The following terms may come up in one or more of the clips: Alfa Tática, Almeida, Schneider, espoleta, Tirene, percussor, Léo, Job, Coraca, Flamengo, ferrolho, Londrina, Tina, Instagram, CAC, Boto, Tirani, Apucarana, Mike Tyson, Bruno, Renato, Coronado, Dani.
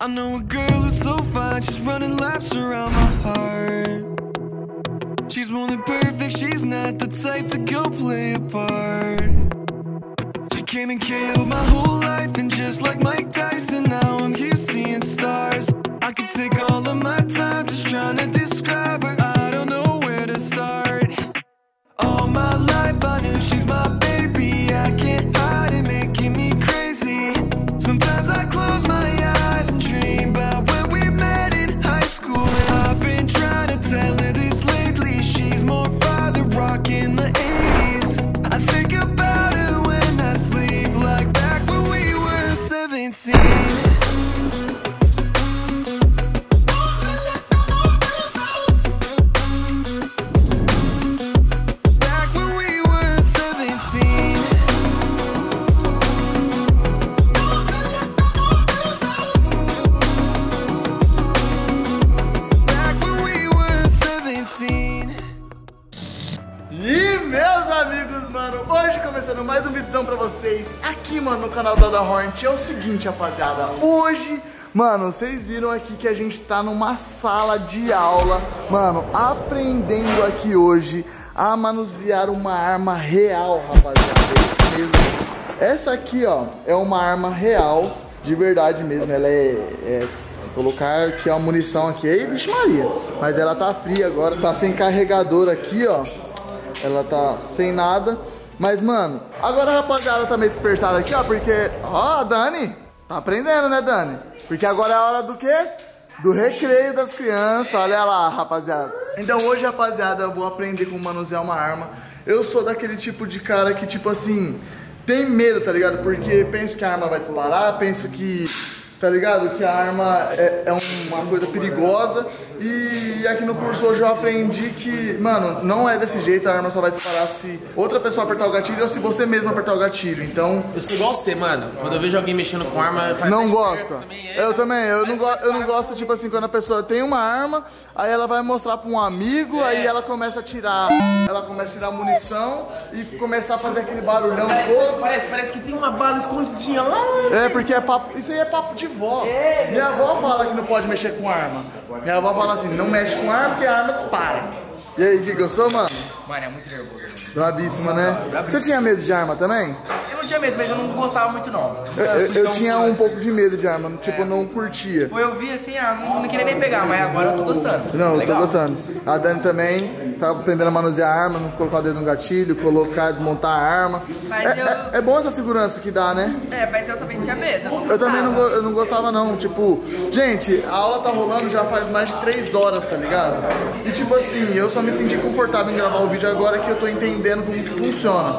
I know a girl who's so fine, she's running laps around my heart. She's more than perfect, she's not the type to go play a part. She came and killed my whole life, and just like Mike Tyson, now I'm here seeing stars. I could take all of my time just trying to describe her, I don't know where to start. All my life I knew she's my baby, I can't hide it, making me crazy. Sometimes I close my eyes. É o seguinte, rapaziada, hoje, mano, vocês viram aqui que a gente tá numa sala de aula, mano, aprendendo aqui hoje a manusear uma arma real, rapaziada, é isso mesmo. Essa aqui, ó, é uma arma real, de verdade mesmo, ela é se colocar aqui, ó, munição aqui, aí, vixe Maria, mas ela tá fria agora, tá sem carregador aqui, ó, ela tá sem nada. Mas, mano, agora a rapaziada tá meio dispersada aqui, ó, porque... Ó, a Dani tá aprendendo, né, Dani? Porque agora é a hora do quê? Do recreio das crianças, olha lá, rapaziada. Então hoje, rapaziada, eu vou aprender como manusear uma arma. Eu sou daquele tipo de cara que, tipo assim, tem medo, tá ligado? Porque penso que a arma vai disparar, penso que... Tá ligado? Que a arma é uma coisa perigosa. E aqui no curso hoje eu aprendi que, mano, não é desse jeito. A arma só vai disparar se outra pessoa apertar o gatilho ou se você mesmo apertar o gatilho. Então... Eu sou igual você, mano. Quando eu vejo alguém mexendo com arma... Não gosta. Eu também. Eu não gosto, tipo assim, quando a pessoa tem uma arma, aí ela vai mostrar pra um amigo, aí ela começa a tirar... Ela começa a tirar munição e começar a fazer aquele barulhão todo. Parece que tem uma bala escondidinha lá. É, porque é papo... Isso aí é papo de vó. Minha avó fala que não pode mexer com arma. Minha avó fala assim, não mexe com arma porque a arma dispara. E aí, o que eu sou, mano? Mano, é muito nervoso. Bravíssima, né? Você tinha medo de arma também? Eu não tinha medo, mas eu não gostava muito, não. Eu tinha um pouco de medo de arma, tipo, eu não curtia. Tipo, eu vi assim, ah, não queria nem pegar, mas agora eu tô gostando. Não, eu tô gostando. A Dani também tá aprendendo a manusear a arma, não colocar o dedo no gatilho, colocar, desmontar a arma. É bom essa segurança que dá, né? É, mas eu também tinha medo. Eu também não gostava, não. Tipo, gente, a aula tá rolando já faz mais de 3 horas, tá ligado? E tipo assim, eu só me senti confortável em gravar o vídeo agora que eu tô entendendo como que funciona.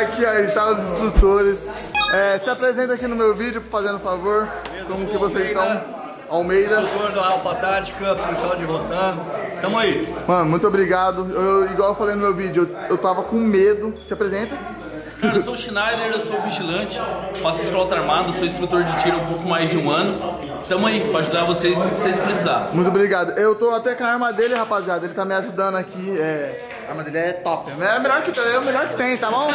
Aqui, aí, tá os instrutores. Se apresenta aqui no meu vídeo, fazendo favor. Como que vocês estão? Almeida. Instrutor da Alfa Tática, professor de Botan. Tamo aí. Mano, muito obrigado. Igual eu falei no meu vídeo, eu tava com medo. Se apresenta. Cara, eu sou o Schneider, eu sou vigilante, faço escolta armado, sou instrutor de tiro há um pouco mais de 1 ano. Tamo aí pra ajudar vocês no que vocês precisarem. Muito obrigado. Eu tô até com a arma dele, rapaziada. Ele tá me ajudando aqui, a arma dele é top, é a melhor que tem, tá bom?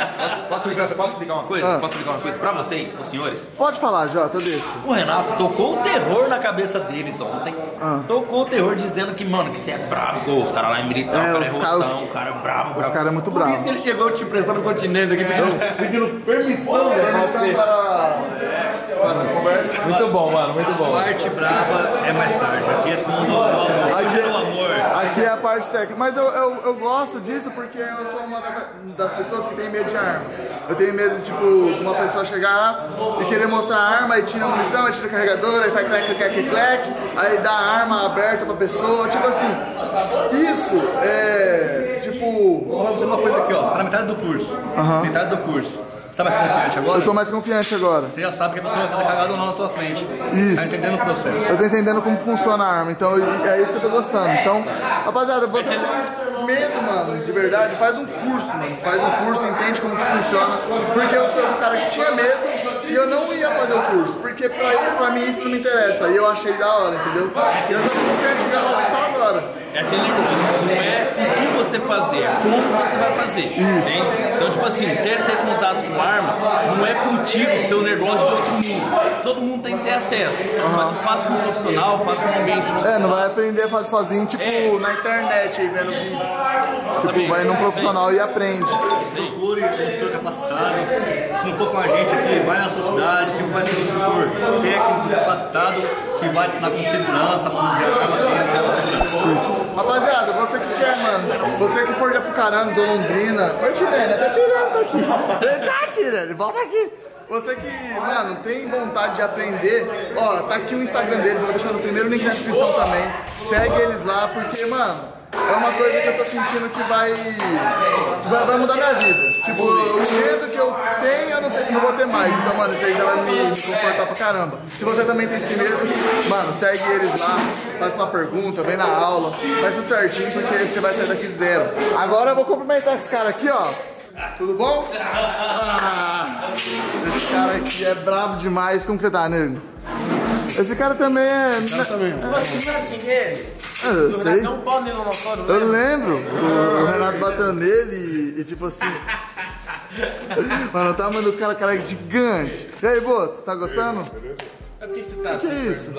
Posso explicar uma coisa? Ah. Posso explicar uma coisa pra vocês, pros senhores? Pode falar, Jota, eu deixo. O Renato tocou o terror na cabeça deles ontem. Ah. Tocou o terror dizendo que, mano, que você é brabo. Os caras lá em militar, o cara é rotão, o cara é brabo. Os caras é muito brabo. Por isso que ele chegou te pressando no continente aqui, pedindo permissão para conversa. Muito bom, mano, muito bom. A parte braba é mais tarde. Aqui é todo mundo. Aqui é a parte técnica, mas eu gosto disso porque eu sou uma das pessoas que tem medo de arma. Eu tenho medo, tipo, uma pessoa chegar e querer mostrar a arma, aí tira a munição, aí tira o carregador, aí faz clac, clac, clac, aí dá a arma aberta pra pessoa, tipo assim. Isso é, tipo... Vou fazer uma coisa aqui, ó, você tá na metade do curso, metade do curso. Você tá mais confiante agora? Eu tô mais confiante agora. Você já sabe que a pessoa vai estar cagada ou não na tua frente. Isso. Tá entendendo o processo. Eu tô entendendo como funciona a arma, então é isso que eu tô gostando. Então, rapaziada, você tem medo, mano, de verdade, faz um curso, mano. Faz um curso, entende como que funciona. Porque eu sou do cara que tinha medo e eu não ia fazer o curso. Porque pra mim isso não me interessa. E eu achei da hora, entendeu? E eu tô confiante de gravar só agora. É aquele negócio, não é o que você fazer, é como você vai fazer. Né? Então, tipo assim, quer ter contato com arma, não é pro tiro o seu negócio de outro mundo. Todo mundo tem que ter acesso. Só que faz com um profissional, faz com um ambiente. É, não vai aprender a fazer sozinho, tipo, na internet, aí, vendo vídeo. Tipo, vai num profissional e aprende. Procure um instrutor capacitado. Se não for com a gente aqui, vai na sua cidade, sempre vai ter um instrutor técnico capacitado que vai ensinar com segurança, com arma. Rapaziada, você que quer, mano, você que for de Apucarana, ou Londrina, ou Tirene, tá tirando, tá aqui. Vem cá, Tirene, volta aqui. Você que, mano, tem vontade de aprender, ó, tá aqui o Instagram deles, eu vou deixar no primeiro link na descrição também. Segue eles lá, porque, mano, é uma coisa que eu tô sentindo que vai mudar minha vida. Tipo, o medo que eu tenho, eu não vou ter mais. Então, mano, isso aí já vai me confortar pra caramba. Se você também tem esse medo, mano, segue eles lá, faz uma pergunta, vem na aula, faz tudo certinho, porque você vai sair daqui zero. Agora eu vou cumprimentar esse cara aqui, ó. Tudo bom? Esse cara aqui é brabo demais. Como que você tá, nego? Esse cara também é... Eu sei. Eu lembro o Renato batendo nele e tipo assim... Mano, tá mandando o cara gigante. E aí, Boto, você tá gostando? Beleza. Por que você tá isso?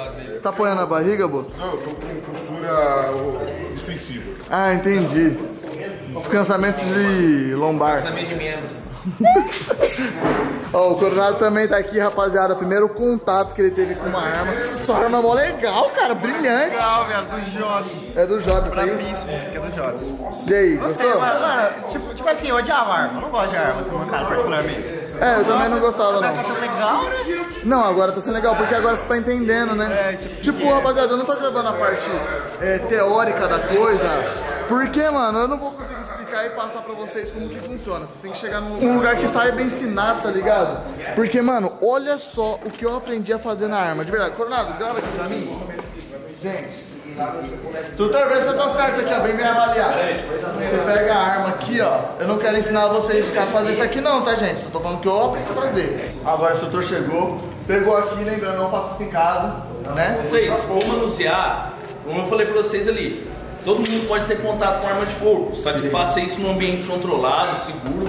Tá apoiando a barriga, Boto? Não, eu tô com postura extensiva. Ah, entendi. Descansamento de lombar. Descansamento de membros. Ó, o Coronado também tá aqui, rapaziada. Primeiro contato que ele teve com uma arma. Sua arma é mó legal, cara, brilhante. Legal, velho, do Job. É do Job, isso aí? Isso aqui é do Job. E aí, gostei, gostou? Mano, tipo assim, eu odiava arma. Eu não gosto de arma, assim, cara, particularmente. É, eu também não gostava, não. Você tá sendo legal, né? Não, agora tá sendo legal, porque agora você tá entendendo, né? Tipo, rapaziada, eu não tô gravando a parte teórica da coisa. Porque, mano, eu não vou conseguir explicar e passar pra vocês como que funciona. Você tem que chegar num lugar que saiba ensinar, tá ligado? Porque, mano, olha só o que eu aprendi a fazer na arma. De verdade, Coronado, grava aqui pra mim. Gente, tutor, vê se eu tô certo aqui, ó. Vem me avaliar. Você pega a arma aqui, ó. Eu não quero ensinar vocês a fazer isso aqui não, tá, gente? Só tô falando que eu aprendi a fazer. Agora o tutor chegou, pegou aqui, lembrando, não faço isso em casa, né? Vocês vão manusear, como eu falei pra vocês ali. Todo mundo pode ter contato com arma de fogo, só que faça isso num ambiente controlado, seguro.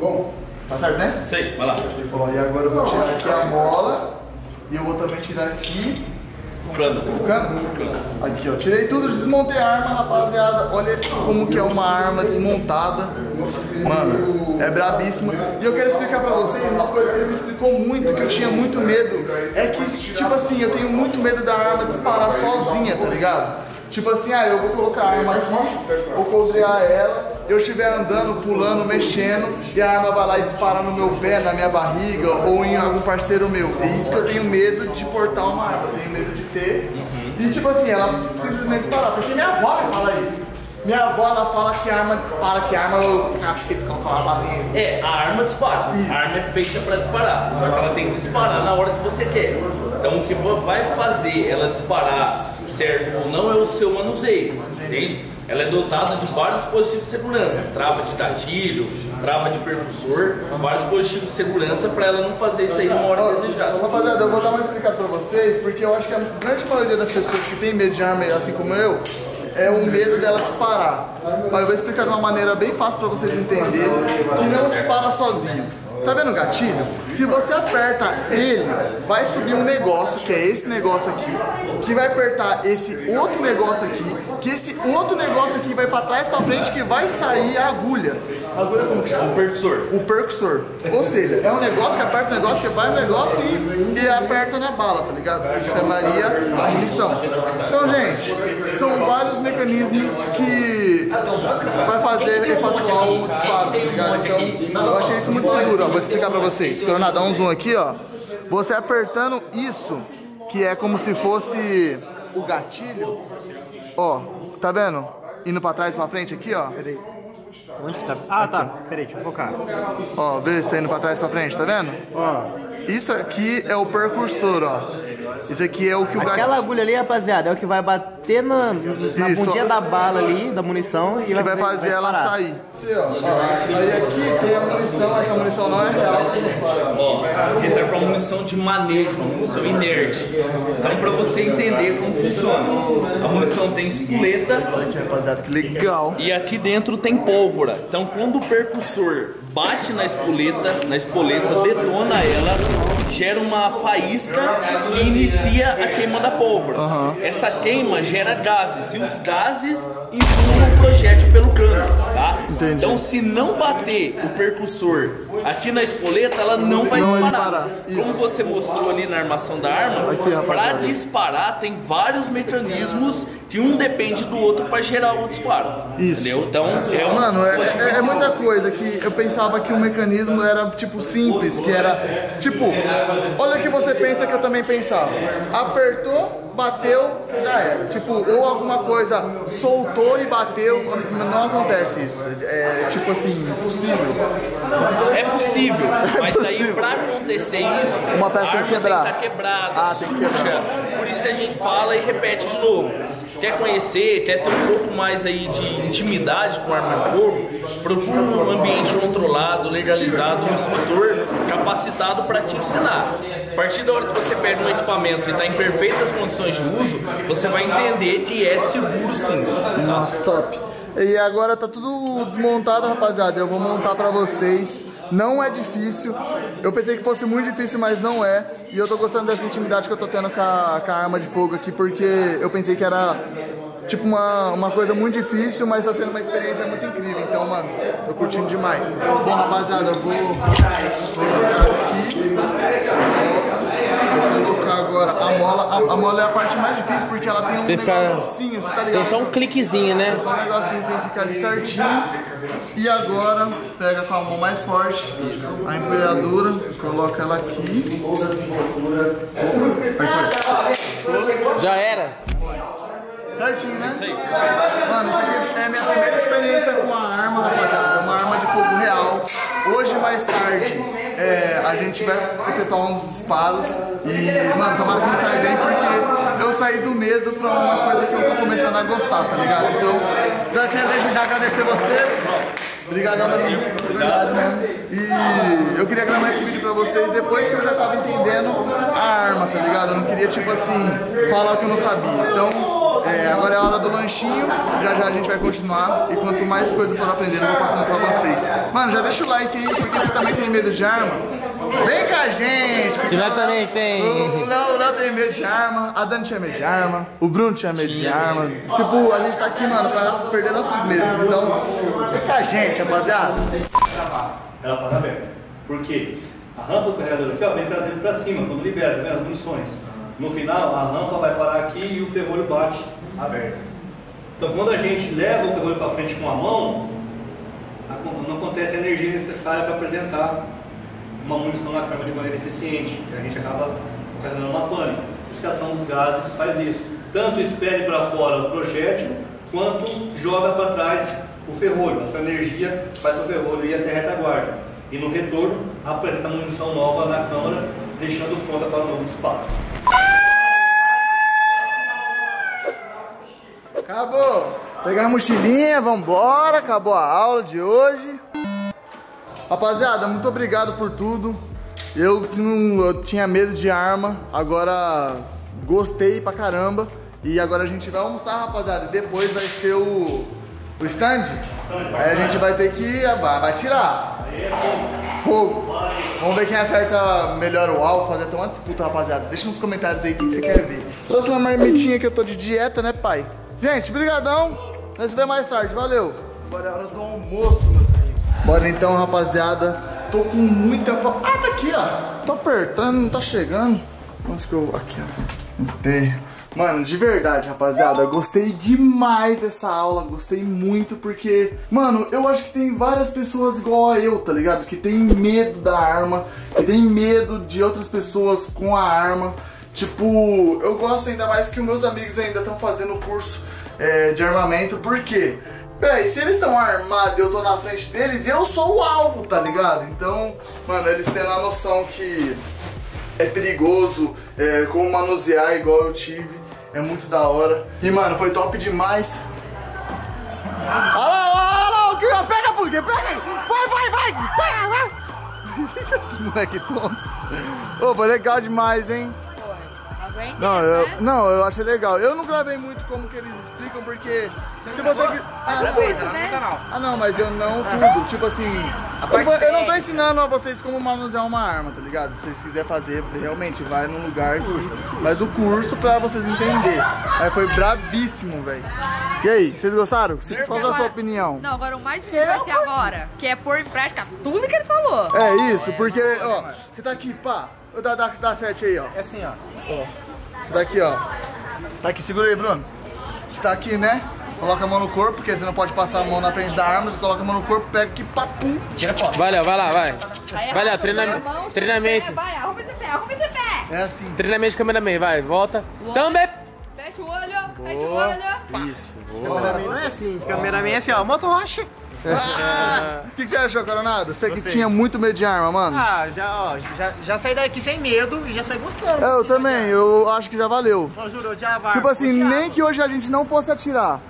Bom, tá certo, né? Sei, vai lá. Ó, e agora eu vou tirar aqui a mola e eu vou também tirar aqui o cano. Aqui, ó. Tirei tudo, desmontei a arma, rapaziada. Olha como que é uma arma desmontada. Mano, é brabíssima. E eu quero explicar pra vocês uma coisa que ele me explicou muito, que eu tinha muito medo. É que, tipo assim, eu tenho muito medo da arma disparar sozinha, tá ligado? Tipo assim, ah, eu vou colocar a arma aqui, vou cozinhar ela, eu estiver andando, pulando, mexendo, e a arma vai lá e dispara no meu pé, na minha barriga, ou em algum parceiro meu. É isso que eu tenho medo de portar uma arma, eu tenho medo de ter. E tipo assim, ela simplesmente dispara, porque minha avó fala isso. Minha avó, ela fala que a arma dispara, que a arma a arma dispara. Isso. A arma é feita pra disparar, só que ela tem que disparar na hora que você quer. Então o que vai fazer ela disparar certo ou não é o seu manuseio, entende? Ela é dotada de vários dispositivos de segurança, trava de gatilho, trava de percussor, vários dispositivos de segurança para ela não fazer isso aí numa hora desejada. Rapaziada, eu vou dar uma explicação para vocês, porque eu acho que a grande maioria das pessoas que tem medo de arma, assim como eu, é o medo dela disparar. Mas eu vou explicar de uma maneira bem fácil para vocês entenderem, que não dispara sozinho. Tá vendo o gatilho? Se você aperta ele, vai subir um negócio, que é esse negócio aqui, que vai apertar esse outro negócio aqui, que esse outro negócio aqui vai pra trás, pra frente, que vai sair a agulha. A agulha como que chama? O percussor. O percussor. Ou seja, é um negócio que aperta o negócio, que vai no negócio e aperta na bala, tá ligado? Isso chamaria a munição. Então, gente, são vários mecanismos que vai fazer efetuar o disparo, tá ligado? Então, eu achei isso muito seguro, ó. Vou explicar pra vocês. Coronado, dá um zoom aqui, ó. Você apertando isso, que é como se fosse o gatilho. Ó, tá vendo? Indo pra trás, pra frente aqui, ó. Peraí. Onde que tá? Ah, aqui. Tá. Peraí, deixa eu focar. Ó, vê se tá indo pra trás, pra frente, tá vendo? Ó. Isso aqui é o percursor, ó. Esse aqui é o que o gatilho... Aquela agulha ali, rapaziada, é o que vai bater na pontinha da bala ali, da munição, e vai fazer ela sair. Assim, ó. Aí aqui tem a munição, essa munição não é real. Ó, aqui tá com a munição de manejo, uma munição inerte. Então, pra você entender como funciona, a munição tem espoleta. Olha aqui, rapaziada, que legal. E aqui dentro tem pólvora. Então, quando o percussor bate na espoleta detona ela, gera uma faísca que inicia a queima da pólvora. Uhum. Essa queima gera gases e os gases empurram o projétil pelo cano, tá? Entendi. Então, se não bater o percussor aqui na espoleta, ela não vai disparar. Como você mostrou ali na armação da arma, para disparar tem vários mecanismos que um depende do outro para gerar o disparo. Isso. Entendeu? Então, é muita coisa que eu pensava que o mecanismo era tipo simples, que era tipo, olha o que você pensa que eu também pensava. Apertou, bateu, já era. Tipo, ou alguma coisa soltou e bateu, não acontece isso. É tipo assim, impossível. É possível, mas aí pra acontecer isso, uma peça tem que quebrar. Tem que estar quebrada, suja. Por isso a gente fala e repete de novo. Quer conhecer, quer ter um pouco mais aí de intimidade com arma de fogo, procura um ambiente controlado, legalizado, um instrutor capacitado para te ensinar. A partir da hora que você pega um equipamento e está em perfeitas condições de uso, você vai entender que é seguro sim. Nossa, top! E agora tá tudo desmontado, rapaziada. Eu vou montar pra vocês. Não é difícil. Eu pensei que fosse muito difícil, mas não é. E eu tô gostando dessa intimidade que eu tô tendo com a arma de fogo aqui, porque eu pensei que era tipo uma coisa muito difícil, mas tá sendo uma experiência muito incrível. Então, mano, tô curtindo demais. Bom, rapaziada, eu vou jogar aqui. Vou colocar agora a mola. A mola é a parte mais difícil, porque ela tem um negocinho, tá ligado? Tem só um cliquezinho, né? Tem só um negocinho, tem que ficar ali certinho. E agora, pega com a mão mais forte a empunhadura, coloca ela aqui. Já era! Certinho, né? Mano, isso aqui é minha primeira experiência com a arma, rapaziada. É uma arma de fogo real. Hoje, mais tarde, a gente vai efetuar uns disparos. E, mano, tomara que não saia bem, porque eu saí do medo pra uma coisa que eu tô começando a gostar, tá ligado? Então, já quero desde já agradecer você. Obrigadão, mano. Obrigado, mano. E eu queria gravar esse vídeo pra vocês depois que eu já tava entendendo a arma, tá ligado? Eu não queria, tipo assim, falar o que eu não sabia. Então, agora é a hora do lanchinho. Já já a gente vai continuar. E quanto mais coisa eu for aprendendo, eu vou passando pra vocês. Mano, já deixa o like aí, porque você também tem medo de arma. Vem com a gente! Porque Tina também tem. O Léo tem medo de arma, a Dani tinha medo de arma, o Bruno tinha medo de arma. Tipo, a gente tá aqui, mano, pra perder nossos medos. Então, vem com a gente, rapaziada. Ela passa aberta. Por quê? A rampa do carregador aqui, ó, vem trazendo pra cima, quando libera, tá vendo? As munições. No final, a rampa vai parar aqui e o ferrolho bate aberta. Então, quando a gente leva o ferrolho pra frente com a mão, não acontece a energia necessária pra apresentar uma munição na câmara de maneira eficiente, e a gente acaba ocasionando uma pane. A aplicação dos gases faz isso. Tanto expele para fora o projétil, quanto joga para trás o ferrolho. Essa energia faz o ferrolho ir até a retaguarda. E no retorno, apresenta munição nova na câmara, deixando pronta para o novo disparo. Acabou! Pegar a mochilinha, vambora, acabou a aula de hoje. Rapaziada, muito obrigado por tudo. Eu tinha medo de arma, agora gostei pra caramba. E agora a gente vai almoçar, rapaziada. Depois vai ser o stand. Aí a gente vai ter que tirar. Fogo. Vamos ver quem acerta melhor o alvo, fazer até uma disputa, rapaziada. Deixa nos comentários aí o que você quer ver. Trouxe uma marmitinha que eu tô de dieta, né, pai? Gente, brigadão. Nós se vê mais tarde, valeu. Agora é hora do almoço, meu. Bora então, rapaziada. Tô com muita fome. Ah, tá aqui, ó. Tô apertando, não tá chegando. Acho que eu... Aqui, ó. Entendi. Mano, de verdade, rapaziada, gostei demais dessa aula. Gostei muito porque... Mano, eu acho que tem várias pessoas igual a eu, tá ligado? Que tem medo da arma. Que tem medo de outras pessoas com a arma. Tipo, eu gosto ainda mais que os meus amigos ainda estão fazendo o curso de armamento. Por quê? Peraí, se eles estão armados e eu tô na frente deles, eu sou o alvo, tá ligado? Então, mano, eles têm a noção que é perigoso, como manusear igual eu tive, é muito da hora. E mano, foi top demais. Olha lá, pega porque pega, vai, pega, vai. Que moleque tonto. Ô, foi legal demais, hein? Não, eu achei legal. Eu não gravei muito como que eles explicam, porque se você... Ah, não, mas eu não tudo. Tipo assim, eu não tô ensinando a vocês como manusear uma arma, tá ligado? Se vocês quiserem fazer, realmente, vai num lugar que faz o curso pra vocês entenderem. Aí foi bravíssimo, velho. E aí, vocês gostaram? Qual é a sua opinião? Não, agora o mais difícil vai ser agora, que é pôr em prática tudo que ele falou. É isso, porque, ó, você tá aqui, pá. Dá sete aí, ó. É assim, ó. Você tá aqui, ó. Tá aqui, segura aí, Bruno. Você tá aqui, né? Coloca a mão no corpo, porque você não pode passar a mão na frente da arma. Você coloca a mão no corpo, pega aqui, papum. Valeu, vai lá, vai. Vai lá, treinamento. Vai, arruma esse pé. É assim. Treinamento de cameraman, vai, volta. Também. Fecha o olho, Isso, boa. Cameraman não é assim, cameraman é assim, ó. Moto rocha. O que você achou, Coronado? Você que tinha muito medo de arma, mano. Já saí daqui sem medo e já saí gostando. Eu também, eu acho que já valeu. Tipo assim, nem que hoje a gente não fosse atirar.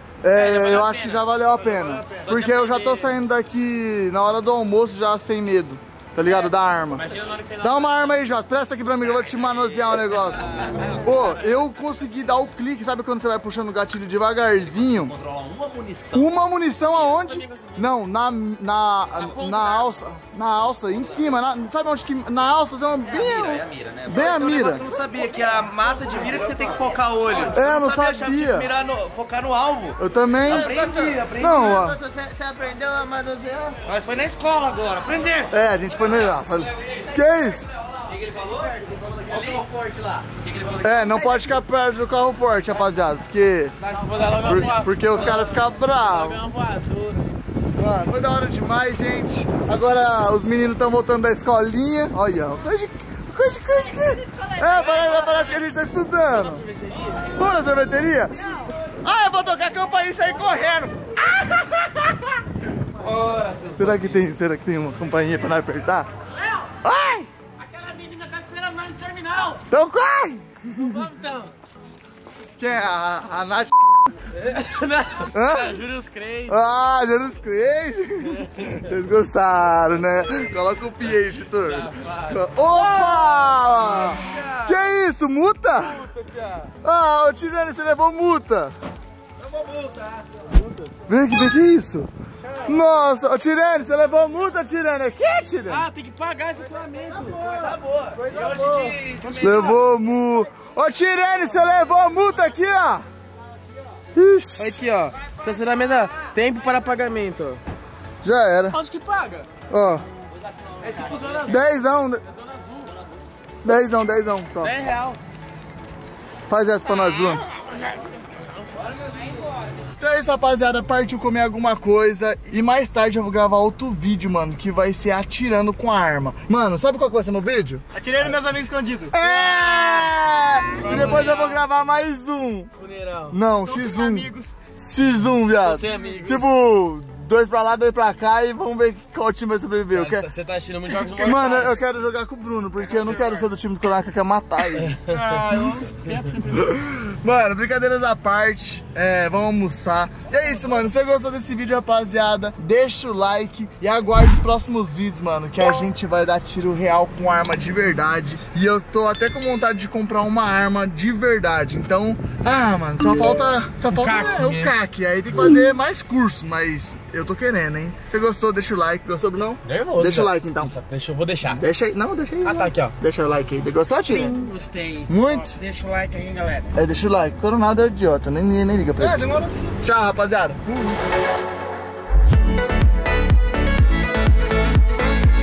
Eu acho que já valeu a pena. Porque eu já tô saindo daqui na hora do almoço já sem medo. Tá ligado? Da arma. Dá uma arma aí, Job. Presta aqui pra mim, eu vou te manusear o negócio. Ô, eu consegui dar o clique, sabe quando você vai puxando o gatilho devagarzinho? Controlar uma munição. Uma munição aonde? Não, na alça. Na alça, em cima. Sabe onde que... Na alça, você é uma... É a mira, né? Bem a mira. Eu não sabia que a massa de mira que você tem que focar o olho. É, eu não sabia. Focar no alvo. Eu também. Aprendi. Não, ó. Você aprendeu a manusear? Mas foi na escola agora, aprendi. É, a gente foi... Que é isso? O que ele falou? Olha o carro forte lá. É, não pode ficar perto do carro forte, rapaziada. Porque os caras ficam bravos. Mano, foi da hora demais, gente. Agora os meninos estão voltando da escolinha. Olha, coisa. É, parece que a gente tá estudando. Vamos na sorveteria? Ah, eu vou tocar a campainha e sair correndo. Será que tem uma companhia pra não apertar? Léo! Ai! Aquela menina tá esperando lá no terminal! Então corre! Vamos então! Quem é? A Nath? Não! Hã? Július Crente! Ah, Július Crente! Vocês gostaram, né? Coloca o pi aí, editor! Opa! Que é isso? Multa? Ah, ô Tirani, você levou multa! Levou multa! Vem que é isso? Nossa, ô Tirene, você levou multa, Tirene. É que, Tirene? Ah, tem que pagar esse Flamengo. Coisa boa. Levou multa. Ô Tirene, você levou a multa aqui, ó. Ixi. Aqui, ó. Estacionamento dá tempo para pagamento. Já era. Onde que paga? Ó. É tipo zona azul. Dezão. Top. R$10. Faz essa pra nós, Bruno. Então é isso, rapaziada, partiu comer alguma coisa. E mais tarde eu vou gravar outro vídeo, mano, que vai ser atirando com a arma. Mano, sabe qual que vai ser meu vídeo? Atirando meus amigos escondidos. É! E depois eu vou gravar mais um. Funeral. Não, X1, viado. Tipo, 2 pra lá, 2 pra cá e vamos ver qual time vai sobreviver. Você tá atirando muitos jogos mortais. Mano, eu quero jogar com o Bruno, porque eu não quero ser do time do Coraca que é matar ele. Ah, eu tento sempre. Mano, brincadeiras à parte, vamos almoçar. E é isso, mano. Se você gostou desse vídeo, rapaziada, deixa o like e aguarde os próximos vídeos, mano, que a gente vai dar tiro real com arma de verdade. E eu tô até com vontade de comprar uma arma de verdade. Então, mano, só falta o CAC. Aí tem que fazer mais curso, mas eu tô querendo, hein? Se você gostou, deixa o like. Gostou, Bruno? Nervoso. Deixa o like, então. Nossa, vou deixar. Deixa aí. Não, deixa aí. Ah, tá aqui, ó. Deixa o like aí. Gostou, Tina? Gostei. Muito? Ó, deixa o like aí, galera. Deixa o like. Coronado é idiota, nem liga pra ele. Demora pra você. Tchau, rapaziada.